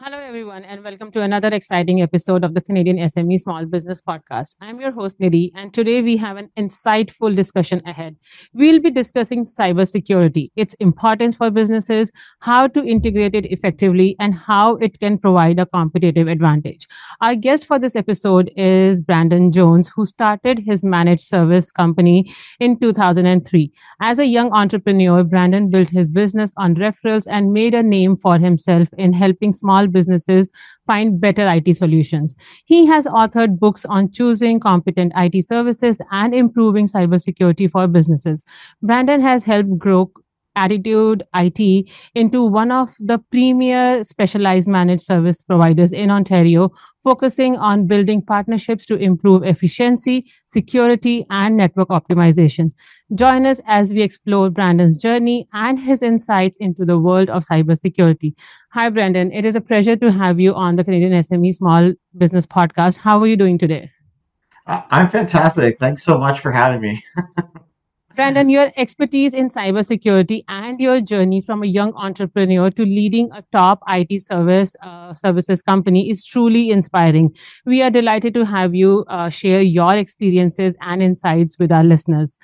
Hello, everyone, and welcome to another exciting episode of the Canadian SME Small Business Podcast. I'm your host, Nidhi, and today we have an insightful discussion ahead. We'll be discussing cybersecurity, its importance for businesses, how to integrate it effectively, and how it can provide a competitive advantage. Our guest for this episode is Brandon Jones, who started his managed service company in 2003. As a young entrepreneur, Brandon built his business on referrals and made a name for himself in helping small businesses find better IT solutions. He has authored books on choosing competent IT services and improving cybersecurity for businesses. Brandon has helped grow Attitude IT into one of the premier specialized managed service providers in Ontario, focusing on building partnerships to improve efficiency, security, and network optimization. Join us as we explore Brandon's journey and his insights into the world of cybersecurity. Hi, Brandon. It is a pleasure to have you on the Canadian SME Small Business Podcast. How are you doing today? I'm fantastic. Thanks so much for having me. Brandon, your expertise in cybersecurity and your journey from a young entrepreneur to leading a top IT services company is truly inspiring. We are delighted to have you share your experiences and insights with our listeners.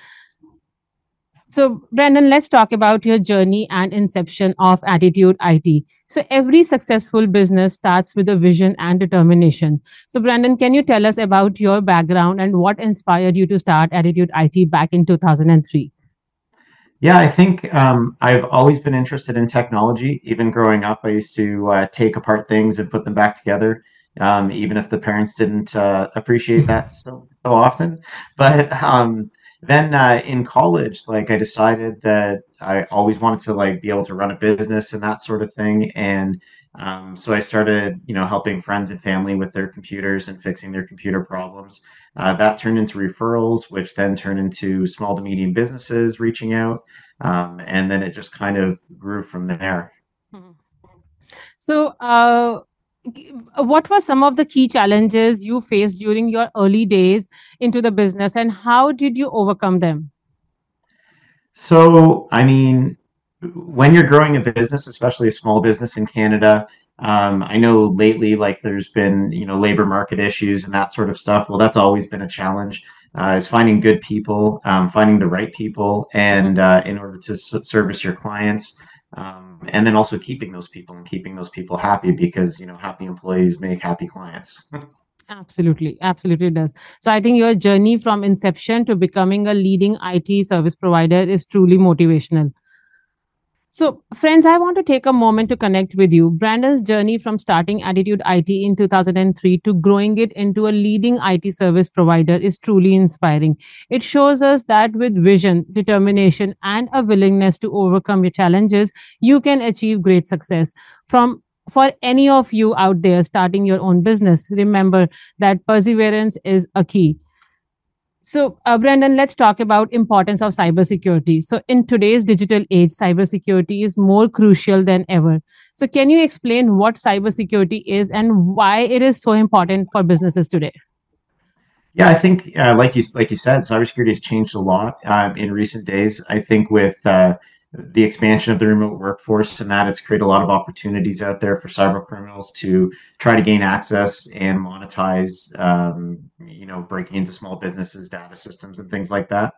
So, Brandon, let's talk about your journey and inception of Attitude IT. So, every successful business starts with a vision and determination. So, Brandon, can you tell us about your background and what inspired you to start Attitude IT back in 2003? Yeah, I think I've always been interested in technology. Even growing up, I used to take apart things and put them back together, even if the parents didn't appreciate that so often. But then in college, like, I decided that I always wanted to, like, be able to run a business and that sort of thing. And so I started, helping friends and family with their computers and fixing their computer problems. That turned into referrals, which then turned into small to medium businesses reaching out. And then it just kind of grew from there. So what were some of the key challenges you faced during your early days into the business, and how did you overcome them? So, I mean, when you're growing a business, especially a small business in Canada, I know lately, like, there's been, labor market issues and that sort of stuff. Well, that's always been a challenge, is finding good people, finding the right people, and in order to service your clients. And then also keeping those people and keeping those people happy, because, happy employees make happy clients. Absolutely. Absolutely does. So I think your journey from inception to becoming a leading IT service provider is truly motivational. So, friends, I want to take a moment to connect with you. Brandon's journey from starting Attitude IT in 2003 to growing it into a leading IT service provider is truly inspiring. It shows us that with vision, determination, and a willingness to overcome your challenges, you can achieve great success. For any of you out there starting your own business, remember that perseverance is a key. So, Brandon, let's talk about importance of cybersecurity. So, in today's digital age, cybersecurity is more crucial than ever. So, can you explain what cybersecurity is and why it is so important for businesses today? Yeah, I think, like you said, cybersecurity has changed a lot in recent days. I think with the expansion of the remote workforce and that, it's created a lot of opportunities out there for cyber criminals to try to gain access and monetize, breaking into small businesses, data systems, and things like that.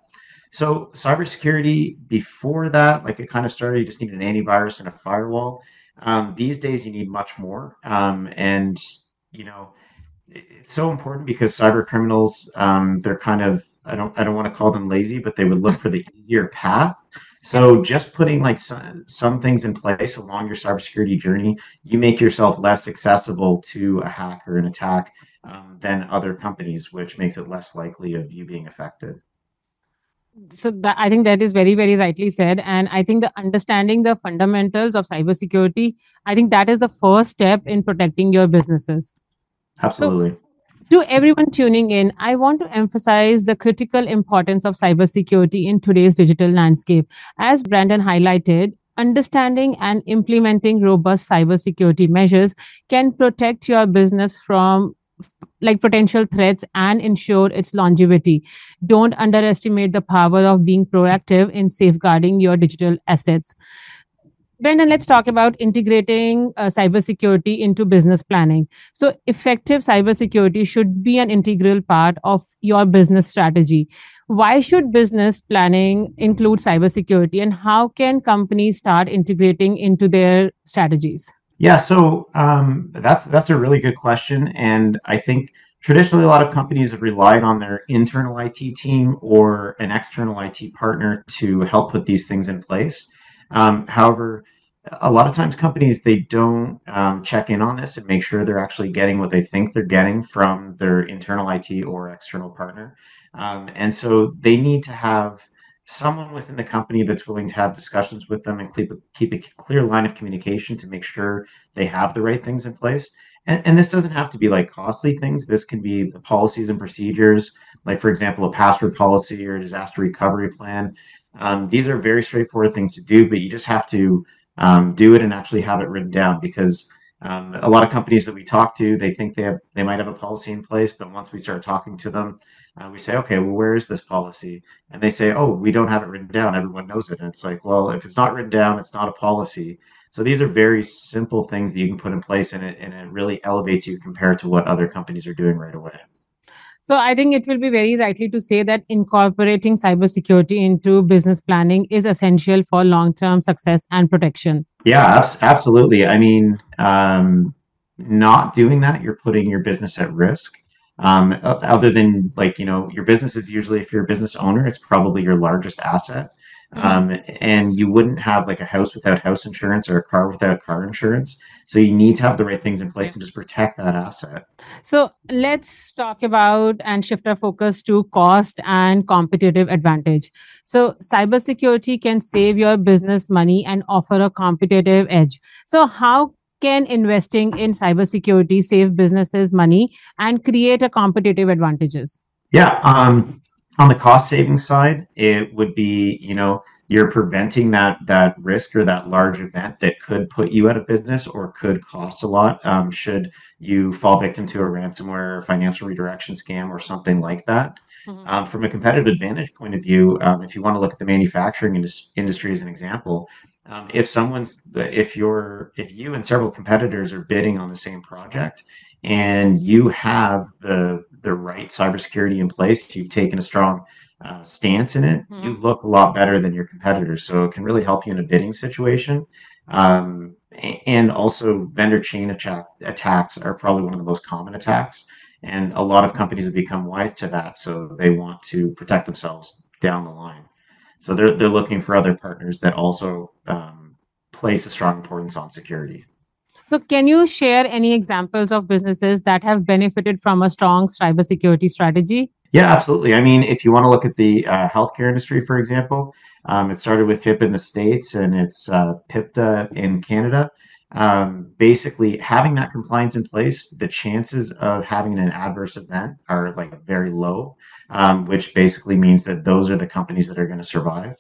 So cybersecurity before that, like, it kind of started, you just needed an antivirus and a firewall. These days you need much more. And, it's so important because cyber criminals, they're kind of, I don't want to call them lazy, but they would look for the easier path. So just putting, like, some things in place along your cybersecurity journey, you make yourself less accessible to a hack or an attack than other companies, which makes it less likely of you being affected. So I think that is very, very rightly said. And I think the understanding the fundamentals of cybersecurity, I think that is the first step in protecting your businesses. Absolutely. To everyone tuning in, I want to emphasize the critical importance of cybersecurity in today's digital landscape. As Brandon highlighted, understanding and implementing robust cybersecurity measures can protect your business from, like, potential threats and ensure its longevity. Don't underestimate the power of being proactive in safeguarding your digital assets. Brandon, let's talk about integrating cybersecurity into business planning. So effective cybersecurity should be an integral part of your business strategy. Why should business planning include cybersecurity, and how can companies start integrating into their strategies? Yeah, so that's a really good question. And I think traditionally, a lot of companies have relied on their internal IT team or an external IT partner to help put these things in place. However, a lot of times companies, they don't check in on this and make sure they're actually getting what they think they're getting from their internal IT or external partner. And so they need to have someone within the company that's willing to have discussions with them and keep a clear line of communication to make sure they have the right things in place. And this doesn't have to be like costly things. This can be the policies and procedures, like, for example, a password policy or a disaster recovery plan. These are very straightforward things to do, but you just have to do it and actually have it written down, because a lot of companies that we talk to, they think they might have a policy in place, but once we start talking to them, we say, okay, well, where is this policy? And they say, oh, we don't have it written down. Everyone knows it. And it's like, well, if it's not written down, it's not a policy. So these are very simple things that you can put in place, and it really elevates you compared to what other companies are doing right away. So I think it will be very likely to say that incorporating cybersecurity into business planning is essential for long-term success and protection. Yeah, absolutely. I mean, not doing that, you're putting your business at risk. Other than, like, you know, your business is usually, if you're a business owner, it's probably your largest asset. And you wouldn't have like a house without house insurance or a car without car insurance. So you need to have the right things in place and just protect that asset. So let's talk about and shift our focus to cost and competitive advantage. So cybersecurity can save your business money and offer a competitive edge. So how can investing in cybersecurity save businesses money and create a competitive advantages? Yeah. On the cost saving side, it would be, you know, you're preventing that risk or that large event that could put you out of business or could cost a lot should you fall victim to a ransomware, financial redirection scam, or something like that. Mm-hmm. From a competitive advantage point of view, if you want to look at the manufacturing industry as an example, if you and several competitors are bidding on the same project, and you have the right cybersecurity in place, you've taken a strong stance in it, mm-hmm. you look a lot better than your competitors. So it can really help you in a bidding situation. And also vendor chain attacks are probably one of the most common attacks. And a lot of companies have become wise to that. So they want to protect themselves down the line. So they're looking for other partners that also place a strong importance on security. So can you share any examples of businesses that have benefited from a strong cybersecurity strategy? Yeah, absolutely. I mean, if you want to look at the healthcare industry, for example, it started with HIPAA in the States, and it's PIPEDA in Canada. Basically, having that compliance in place, the chances of having an adverse event are like very low, which basically means that those are the companies that are going to survive.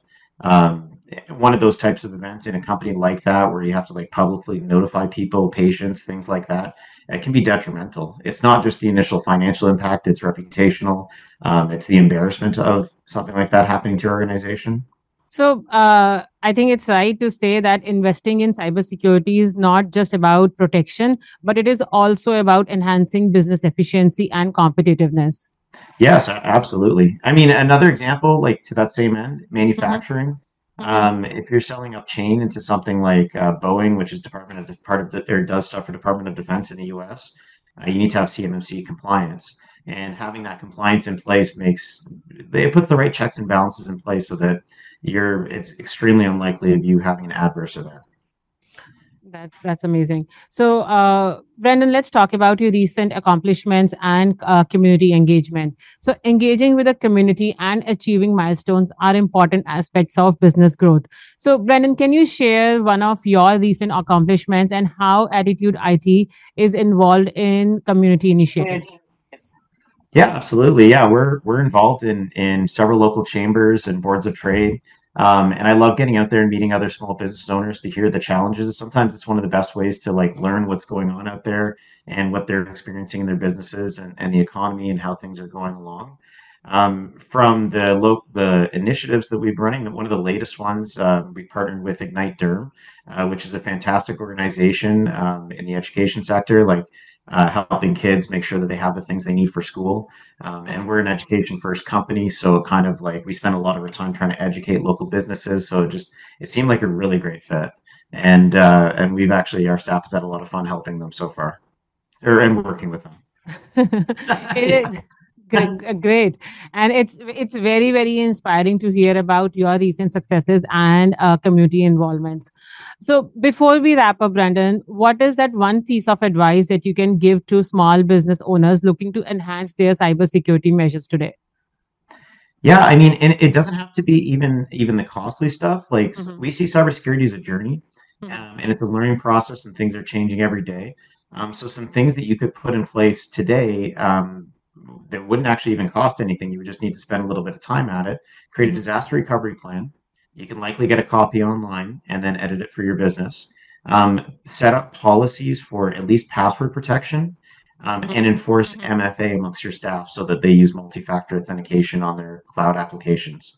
One of those types of events in a company like that, where you have to like publicly notify people, patients, things like that, it can be detrimental. It's not just the initial financial impact, it's reputational. It's the embarrassment of something like that happening to your organization. So I think it's right to say that investing in cybersecurity is not just about protection, but it is also about enhancing business efficiency and competitiveness. Yes, absolutely. I mean, another example, like to that same end, manufacturing. Mm-hmm. Okay. If you're selling up chain into something like Boeing, which is does stuff for Department of Defense in the U.S., you need to have CMMC compliance, and having that compliance in place puts the right checks and balances in place so that it's extremely unlikely of you having an adverse event. That's amazing. So, Brandon, let's talk about your recent accomplishments and community engagement. So engaging with the community and achieving milestones are important aspects of business growth. So, Brandon, can you share one of your recent accomplishments and how Attitude IT is involved in community initiatives? Yeah, absolutely. Yeah, we're involved in several local chambers and boards of trade. And I love getting out there and meeting other small business owners to hear the challenges. Sometimes it's one of the best ways to like learn what's going on out there and what they're experiencing in their businesses and the economy and how things are going along. From the initiatives that we've been running, one of the latest ones, we partnered with Ignite Durham, which is a fantastic organization in the education sector, like helping kids make sure that they have the things they need for school. And we're an education first company, so kind of like we spend a lot of our time trying to educate local businesses. So it seemed like a really great fit, and we've actually, our staff has had a lot of fun helping them so far, and working with them. It is. Great. And it's very, very inspiring to hear about your recent successes and community involvements. So before we wrap up, Brandon, what is that one piece of advice that you can give to small business owners looking to enhance their cybersecurity measures today? Yeah, I mean, and it doesn't have to be even the costly stuff. Like we see cybersecurity as a journey, and it's a learning process, and things are changing every day. So some things that you could put in place today, that wouldn't actually even cost anything. You would just need to spend a little bit of time at it. Create a disaster recovery plan. You can likely get a copy online and then edit it for your business. Set up policies for at least password protection, and enforce MFA amongst your staff so that they use multi-factor authentication on their cloud applications.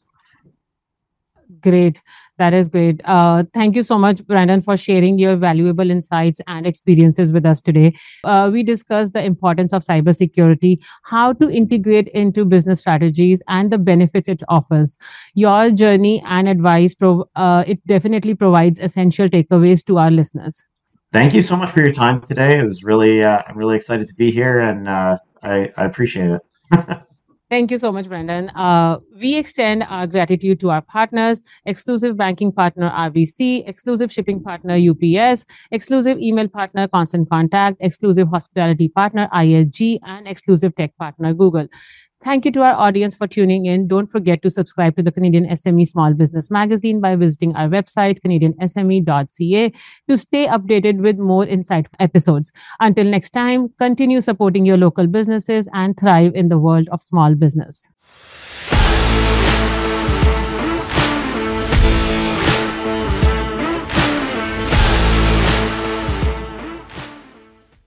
Great. That is great. Thank you so much, Brandon, for sharing your valuable insights and experiences with us today. We discussed the importance of cybersecurity, how to integrate into business strategies, and the benefits it offers. Your journey and advice, it definitely provides essential takeaways to our listeners. Thank you so much for your time today. It was really, I'm really excited to be here, and I appreciate it. Thank you so much, Brandon. We extend our gratitude to our partners: exclusive banking partner RBC, exclusive shipping partner UPS, exclusive email partner Constant Contact, exclusive hospitality partner ILG, and exclusive tech partner Google. Thank you to our audience for tuning in. Don't forget to subscribe to the Canadian SME Small Business Magazine by visiting our website, CanadianSME.ca, to stay updated with more insightful episodes. Until next time, continue supporting your local businesses and thrive in the world of small business.